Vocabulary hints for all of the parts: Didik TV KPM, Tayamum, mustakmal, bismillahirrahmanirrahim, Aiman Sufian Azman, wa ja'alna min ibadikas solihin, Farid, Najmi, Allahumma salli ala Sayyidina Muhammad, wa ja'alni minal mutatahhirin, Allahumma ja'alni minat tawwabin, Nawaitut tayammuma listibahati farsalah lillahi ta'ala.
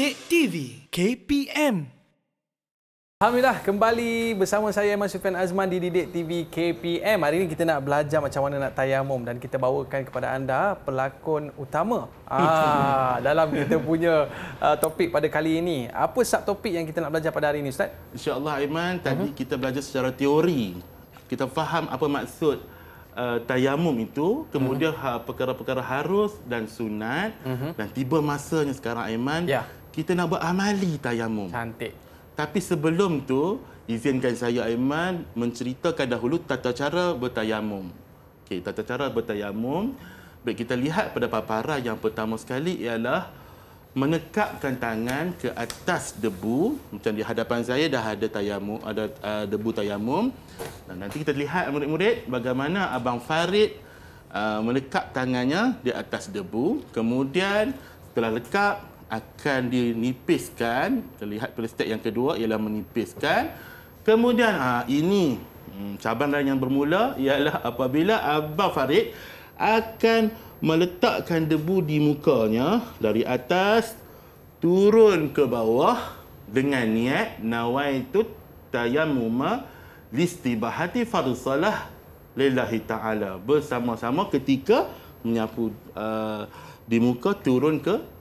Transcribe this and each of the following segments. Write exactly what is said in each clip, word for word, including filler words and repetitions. Didik T V K P M. Alhamdulillah, kembali bersama saya Aiman Sufian Azman di Didik T V K P M. Hari ini kita nak belajar macam mana nak tayamum dan kita bawakan kepada anda pelakon utama ah, dalam kita punya uh, topik pada kali ini. Apa subtopik yang kita nak belajar pada hari ini, Ustaz? InsyaAllah Aiman, tadi uh-huh. kita belajar secara teori. Kita faham apa maksud uh, tayamum itu, kemudian uh-huh. perkara-perkara harus dan sunat. Uh-huh. Dan tiba masanya sekarang Aiman, yeah. kita nak buat amali tayamum. Cantik. Tapi sebelum tu, izinkan saya Aiman menceritakan dahulu tata cara bertayamum. Okey, tata cara bertayamum. Baik, kita lihat pada paparan yang pertama sekali ialah menekapkan tangan ke atas debu. Macam di hadapan saya dah ada tayamum, ada uh, debu tayamum. Dan nanti kita lihat murid-murid bagaimana abang Farid uh, menekap tangannya di atas debu. Kemudian setelah lekap akan dinipiskan. Lihat pelestek yang kedua ialah menipiskan. Kemudian ha, ini cabang lain yang bermula ialah apabila abang Farid akan meletakkan debu di mukanya dari atas turun ke bawah dengan niat nawaitut tayammuma listibahati farsalah lillahi ta'ala, bersama-sama ketika menyapu uh, di muka turun ke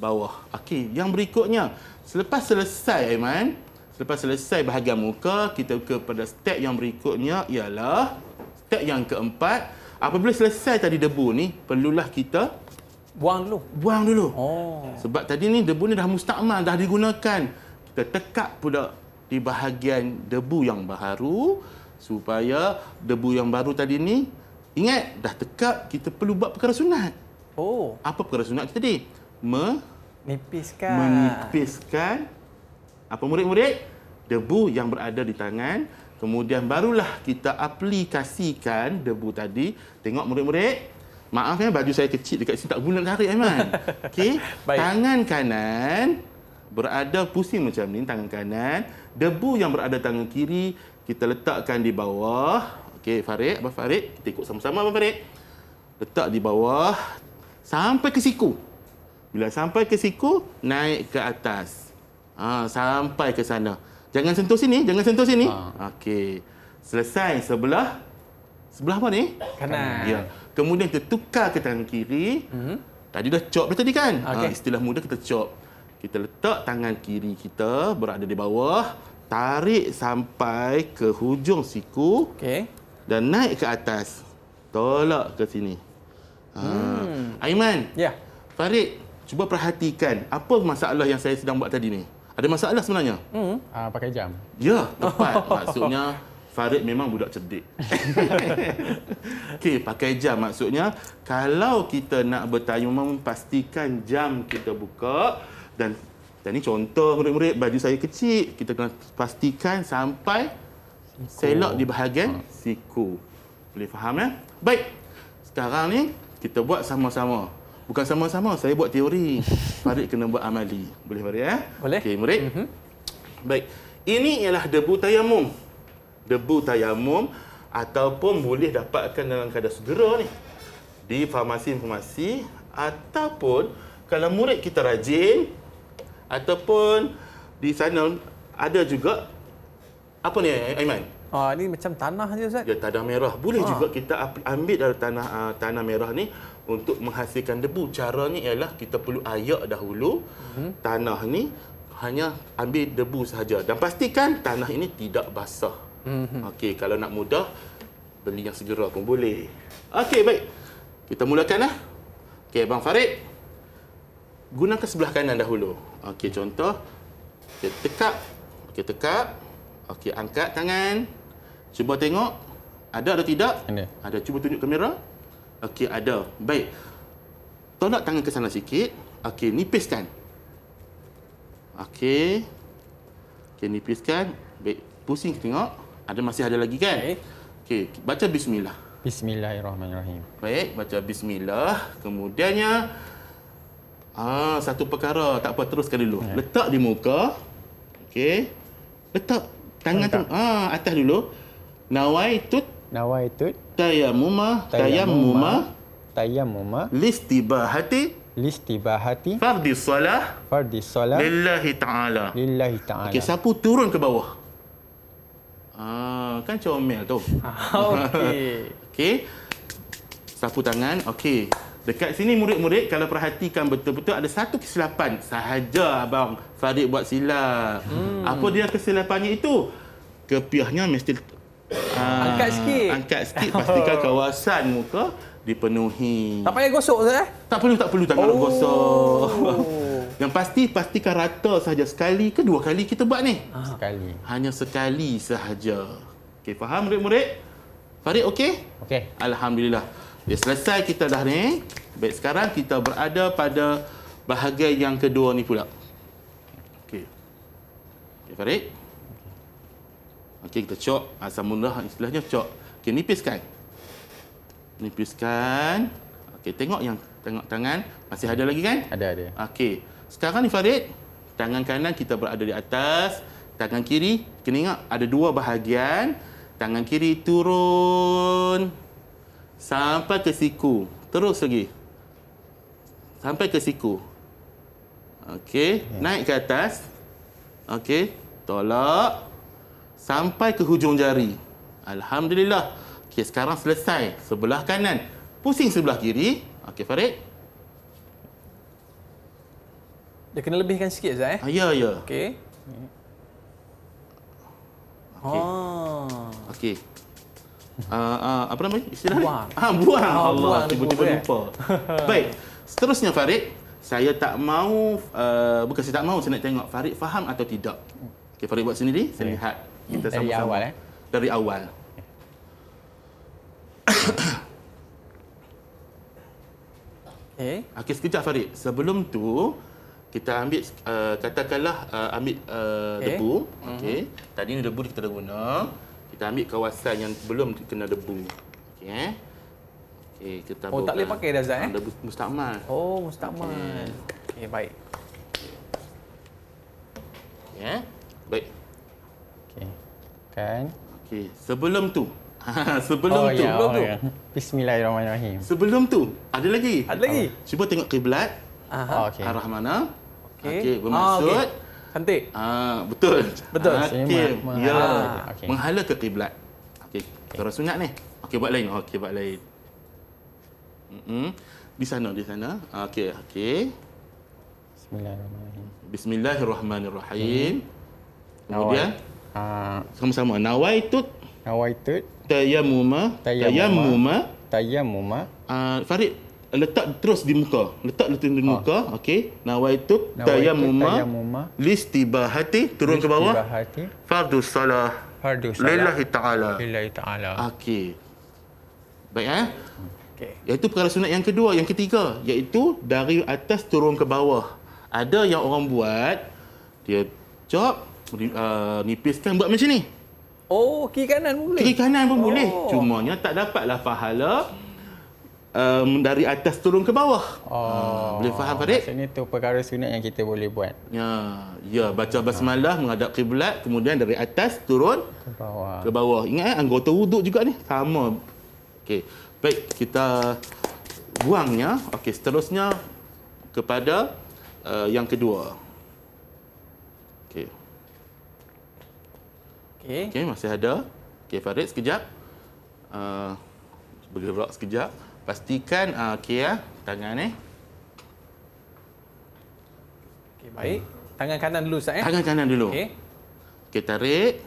bawah. Okey, yang berikutnya, selepas selesai Aiman, selepas selesai bahagian muka, kita kepada step yang berikutnya ialah step yang keempat. Apabila selesai tadi debu ni, perlulah kita buang dulu. Buang dulu. Oh. Sebab tadi ni debu ni dah mustakmal, dah digunakan. Kita tekap pula di bahagian debu yang baru supaya debu yang baru tadi ni, ingat dah tekap, kita perlu buat perkara sunat. Oh. Apa perkara sunat kita tadi? Menipiskan. Menipiskan apa murid-murid? Debu yang berada di tangan. Kemudian barulah kita aplikasikan debu tadi. Tengok murid-murid. Maaf ya, baju saya kecil dekat sini tak guna tarik Aiman. Okey. Tangan kanan berada pusing macam ni, tangan kanan. Debu yang berada tangan kiri kita letakkan di bawah. Okey, Farid, Abang Farid, kita ikut sama-sama Abang Farid. Letak di bawah sampai ke siku. Bila sampai ke siku, naik ke atas. Ha, sampai ke sana. Jangan sentuh sini, jangan sentuh sini. Ha. Okey. Selesai sebelah. Sebelah apa ni? Kanan. Ya. Kemudian kita tukar ke tangan kiri. Mm-hmm. Tadi dah chop dah tadi kan? Okay. Ha, istilah muda kita chop. Kita letak tangan kiri kita berada di bawah. Tarik sampai ke hujung siku. Okay. Dan naik ke atas. Tolak ke sini. Ha. Hmm. Aiman. Ya. Farid. Cuba perhatikan, apa masalah yang saya sedang buat tadi ni? Ada masalah sebenarnya? Hmm. Uh, pakai jam. Ya, tepat. Maksudnya, Farid memang budak cerdik. Okey, pakai jam maksudnya, kalau kita nak bertayamum, pastikan jam kita buka. Dan, dan ini contoh, murid-murid, baju saya kecil. Kita kena pastikan sampai siku. Selok di bahagian ha. siku. Boleh faham, ya? Baik, sekarang ni kita buat sama-sama. Bukan sama-sama, saya buat teori. Farid kena buat amali. Boleh Farid ya? Boleh. Okey, murid. Mm-hmm. Baik. Ini ialah debu tayamum. Debu tayamum ataupun boleh dapatkan dalam kadar segera ni. Di farmasi-farmasi ataupun kalau murid kita rajin ataupun di sana ada juga apa ni Aiman? Ah, ini macam tanah je Ustaz. Ya, tanah merah. Boleh ah. juga kita ambil dari tanah uh, tanah merah ni untuk menghasilkan debu. Cara ni ialah kita perlu ayak dahulu hmm. tanah ni, hanya ambil debu sahaja dan pastikan tanah ini tidak basah. Hmm. Okey, kalau nak mudah beli yang segera pun boleh. Okey, baik. Kita mulakanlah. Okey, Abang Farid. Gunakan sebelah kanan dahulu. Okey, contoh. Kita tekap. Okey, tekap. Okey, angkat tangan. Cuba tengok ada atau tidak? Ada. Ada. Cuba tunjuk kamera. Okey, ada. Baik. Tolak tangan ke sana sikit. Okey, nipiskan. Okey. Okey, nipiskan. Baik, pusing tengok. Ada masih ada lagi kan? Okey. Okey, baca bismillah. Bismillahirrahmanirrahim. Baik, baca bismillah. Kemudiannya ah, satu perkara tak apa, teruskan dulu. Ya. Letak di muka. Okey. Letak tangan tu. Ah, atas dulu. Nawaitut Nawaitut tayammuma tayammuma tayammuma listibahati listibahati fardis salah fardis salah lillahi ta'ala lillahi ta'ala. Okey, sapu turun ke bawah. Ah, kan comel tu. Okey. Okey. Sapu tangan. Okey. Dekat sini murid-murid kalau perhatikan betul-betul ada satu kesilapan sahaja abang Farid buat silap. Hmm. Apa dia kesilapannya itu? Kepiahnya mesti ah, angkat sikit. Angkat sikit, pastikan kawasan muka dipenuhi. Tak payah gosok Ustaz eh? Tak perlu, tak perlu tak perlu oh. gosok. Yang pasti pastikan rata sahaja, sekali ke dua kali kita buat ni. Sekali. Hanya sekali sahaja. Okey, faham murid-murid? Farid okey? Okey. Alhamdulillah. Ya, selesai kita dah ni. Baik, sekarang kita berada pada bahagian yang kedua ni pula. Okey. Okey Farid. Okey, kita cok. Asam munah istilahnya cok. Okey, nipiskan. Nipiskan. Okey, tengok yang tengok tangan. Masih ada lagi kan? Ada, ada. Okey. Sekarang ni Farid, tangan kanan kita berada di atas, tangan kiri, kena ingat ada dua bahagian. Tangan kiri turun sampai ke siku. Terus lagi. Sampai ke siku. Okey, ya. Naik ke atas. Okey, tolak sampai ke hujung jari. Alhamdulillah. Okey, sekarang selesai. Sebelah kanan. Pusing sebelah kiri. Okey, Farid. Dia kena lebihkan sikit, Zai. Ah, ya, ya. Okey. Okey. Oh. Okey. Uh, uh, apa namanya? Istilah? Buang. Ah, buang. Oh, Allah, tiba-tiba lupa. Baik. Seterusnya, Farid. Saya tak mau... Uh, bukan, saya tak mau. Saya nak tengok Farid faham atau tidak. Okey, Farid buat sendiri. Saya lihat. Kita sama-sama. Dari awal, eh? Dari awal. Eh? Okey, sekejap Farid. Sebelum tu kita ambil uh, katakanlah uh, ambil uh, okay. debu. Okey. Uh -huh. Tadi ni debu kita dah guna. Kita ambil kawasan yang belum kena debu. Okey eh. Okey, kita Oh, tak boleh pakai dah Zat eh. Debu mustakmal. Oh, mustakmal. Okey, okay, baik. Okey. Eh? Baik. Okey. Kan? Okey, sebelum tu sebelum oh, tu, ya, sebelum oh, tu. Ya. Bismillahirrahmanirrahim. Sebelum tu, ada lagi. Ada lagi. Oh. Cuba tengok kiblat. Aha. Okey. Arah mana? Okey. Okey, bermaksud. Ah, okay. Cantik. Ah, betul. Betul. Okey. Ya. Ah, okay. Menghala ke kiblat. Okey. Okay. Terus sunat ni. Okey, buat lain. Okey, buat lain. Mm -mm. Di sana, di sana. Okey, okey. Bismillahirrahmanirrahim. Bismillahirrahmanirrahim. Okay. Kemudian ah, sama-sama nawaitut Nawaitut tayammuma tayammuma tayammuma. Ah, Farid letak terus di muka. Letak letak di muka. Oh. Okey. Nawaitut tayammuma listibahati, turun ke bawah. Listibahati fardhu salah. Fardhu salah lillahi ta'ala. Lillahi ta'ala. Okey. Baik eh? Okey. Iaitu perkara sunat yang kedua, yang ketiga, iaitu dari atas turun ke bawah. Ada yang orang buat dia cop uh, nipiskan buat macam ni. Oh, kiri kanan pun boleh? Kiri kanan pun oh. boleh. Cumanya tak dapatlah pahala um, dari atas turun ke bawah. Oh. Uh, boleh faham, Farid? Maksudnya itu perkara sunat yang kita boleh buat. Ya, ya baca basmalah, menghadap kiblat, kemudian dari atas turun ke bawah. Ke bawah. Ingat, anggota wuduk juga ni. Sama. Okey. Baik, kita buangnya. Okey, seterusnya kepada uh, yang kedua. Okey. Okey, okay, masih ada. Okey, Farid, sekejap. Uh, bergerak sekejap. Pastikan, uh, okey ya, tangan ni. Eh. Okey, baik. Tangan kanan dulu, Ustaz. Eh? Tangan kanan dulu. Okey. Okey, tarik.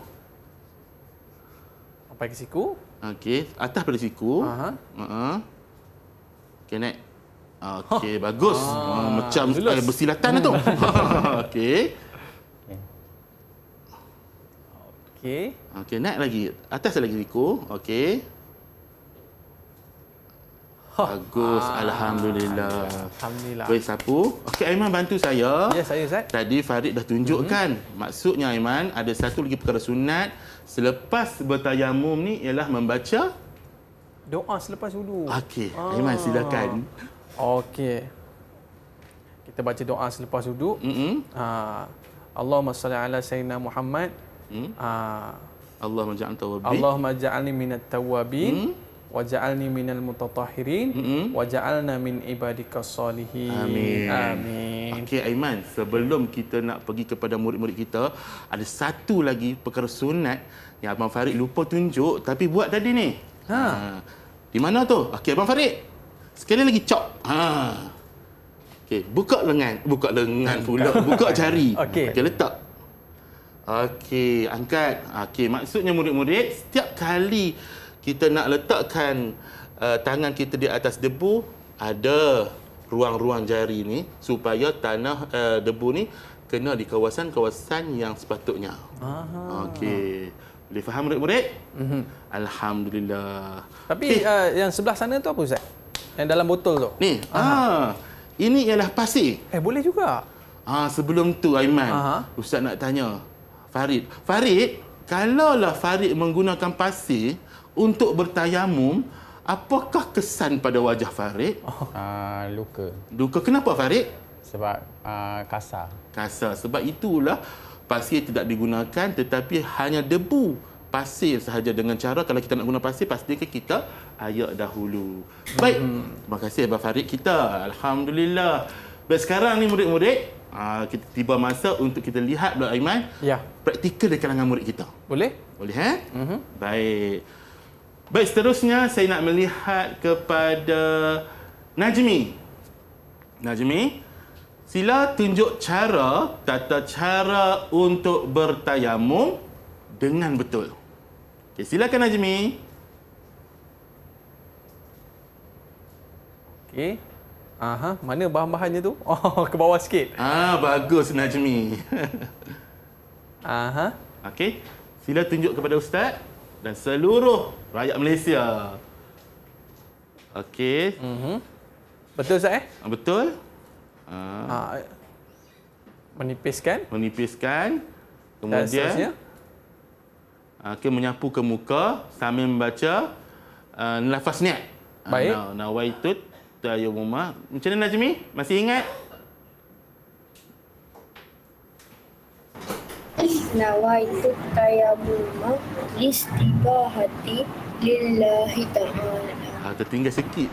Sampai ke siku. Okey, atas pada siku. Aha. Uh-huh. Okey, naik. Okey, huh. bagus. Ah, macam eh, bersilatan hmm. tu. Okey. Okey. Okey, naik lagi. Atas lagi siku. Okey. Bagus. Ah. Alhamdulillah. Alhamdulillah. Boleh sapu. Okey, Aiman bantu saya. Ya, saya, Ustaz. Tadi Farid dah tunjukkan. Mm-hmm. Maksudnya, Aiman, ada satu lagi perkara sunat selepas bertayamum ni ialah membaca doa selepas wudu. Okey. Ah. Aiman, silakan. Okey. Kita baca doa selepas wudu. Mm-hmm. Ah. Allahumma salli ala Sayyidina Muhammad. Hmm? Ah. Allahumma ja'alni minat tawwabin, Allahumma ja'alni minat tawwabin, hmm? wa ja'alni minal mutatahhirin, mm -hmm. wa ja'alna min ibadikas solihin. Amin. Amin. Okey Aiman, sebelum kita nak pergi kepada murid-murid kita, ada satu lagi perkara sunat yang Abang Farid lupa tunjuk tapi buat tadi ni. Ha. Ha. Di mana tu? Okey Abang Farid. Sekali lagi cop. Ha. Okey, buka lengan, buka lengan pula, buka jari. Okey, okay, letak. Okey, angkat. Okey, maksudnya murid-murid setiap kali kita nak letakkan uh, tangan kita di atas debu, ada ruang-ruang jari ni supaya tanah uh, debu ni kena di kawasan-kawasan yang sepatutnya. Okey. Boleh faham murid-murid? Mm-hmm. Alhamdulillah. Tapi eh. uh, yang sebelah sana tu apa Ustaz? Yang dalam botol tu? Ni. Ah. Ini ialah pasir. Eh, boleh juga. Ah, sebelum tu Aiman, aha, Ustaz nak tanya Farid. Farid, kalaulah Farid menggunakan pasir untuk bertayamum, apakah kesan pada wajah Farid? Oh. Uh, luka. Luka. Kenapa Farid? Sebab uh, kasar. Kasar. Sebab itulah pasir tidak digunakan tetapi hanya debu pasir sahaja, dengan cara kalau kita nak guna pasir, pastikan kita ayak dahulu. Baik. Hmm. Terima kasih Abang Farid kita. Alhamdulillah. Baik, sekarang ni murid-murid, Uh, kita tiba masa untuk kita lihat pula Aiman, ya, praktikal di kalangan murid kita. Boleh? Boleh, eh? Uh-huh. Baik. Baik, seterusnya saya nak melihat kepada Najmi. Najmi, sila tunjuk cara, tata cara untuk bertayamum dengan betul. Okey, silakan Najmi. Okey. Aha, mana bahan-bahannya tu? Oh, ke bawah sikit. Ah, bagus Najmi. Aha. Okey. Sila tunjuk kepada Ustaz dan seluruh rakyat Malaysia. Okey. Mhm. Betul Ustaz eh? Betul. Ah. Ah. Menipiskan. Menipiskan. Kemudian okey, menyapu ke muka sambil membaca uh, lafaz niat. Baik. Uh, Nawaitut tayammuma. Macam mana Najmi? Masih ingat? Nawaitut tayammuma listibahati lillahi ta'ala. Tertinggal sikit.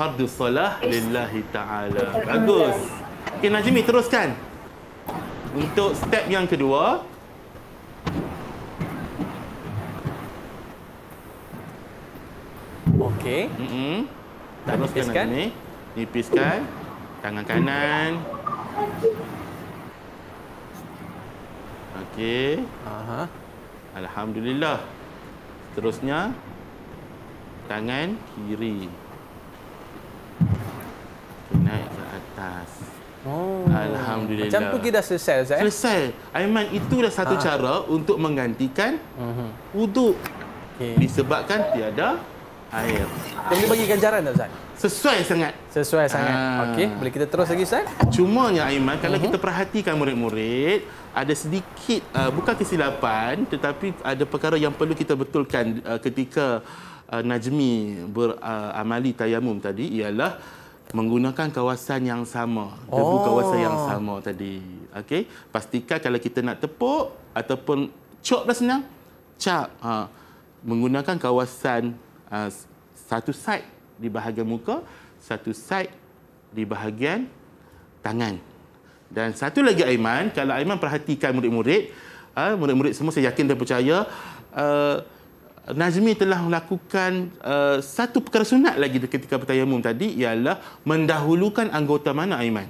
Fardu salah lillahi ta'ala. Bagus. Okey Najmi, teruskan. Untuk step yang kedua. Okey. Mm -mm. Teruskan ni, nipiskan tangan kanan. Okey. Aha. Alhamdulillah. Terusnya tangan kiri. Naik ke atas. Oh. Alhamdulillah. Macam tu kita dah selesai Ustaz. Selesai. Aiman, itulah satu ha. cara untuk menggantikan wuduk. Okay. Disebabkan tiada air. Kita boleh bagi ganjaran tak Ustaz? Sesuai sangat. Sesuai sangat. Okey, boleh kita terus lagi Ustaz? Cumanya Aiman, kalau uh -huh. kita perhatikan murid-murid, ada sedikit uh, bukan kesilapan tetapi ada perkara yang perlu kita betulkan uh, ketika uh, Najmi beramali uh, tayamum tadi, ialah menggunakan kawasan yang sama. Debu oh. kawasan yang sama tadi. Okey, pastikan kalau kita nak tepuk ataupun cop dah senang, cap. Uh, menggunakan kawasan Uh, satu side di bahagian muka, satu side di bahagian tangan. Dan satu lagi Aiman, kalau Aiman perhatikan murid-murid, uh, murid-murid semua saya yakin dan percaya, uh, Najmi telah melakukan uh, satu perkara sunat lagi ketika bertayamum tadi, ialah mendahulukan anggota mana Aiman?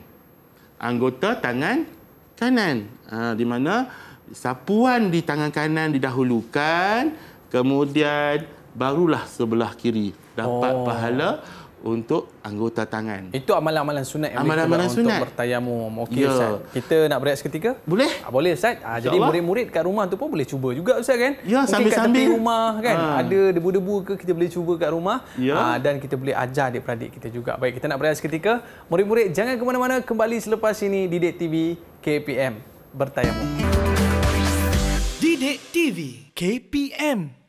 Anggota tangan kanan. Uh, di mana sapuan di tangan kanan didahulukan, kemudian barulah sebelah kiri dapat oh. pahala untuk anggota tangan. Itu amalan-amalan sunat yang amalan-amalan sunat untuk bertayamum. Okey yeah. Ustaz, kita nak break seketika? Boleh? Boleh Ustaz. Ha, jadi murid-murid kat rumah tu pun boleh cuba juga Ustaz kan? Ya, yeah, sambil-sambil rumah kan. Ha. Ada debu-debu ke, kita boleh cuba kat rumah. Yeah. Ha, dan kita boleh ajar adik-beradik kita juga. Baik, kita nak break seketika. Murid-murid jangan ke mana-mana, kembali selepas ini Didik T V K P M bertayamum. Didik T V K P M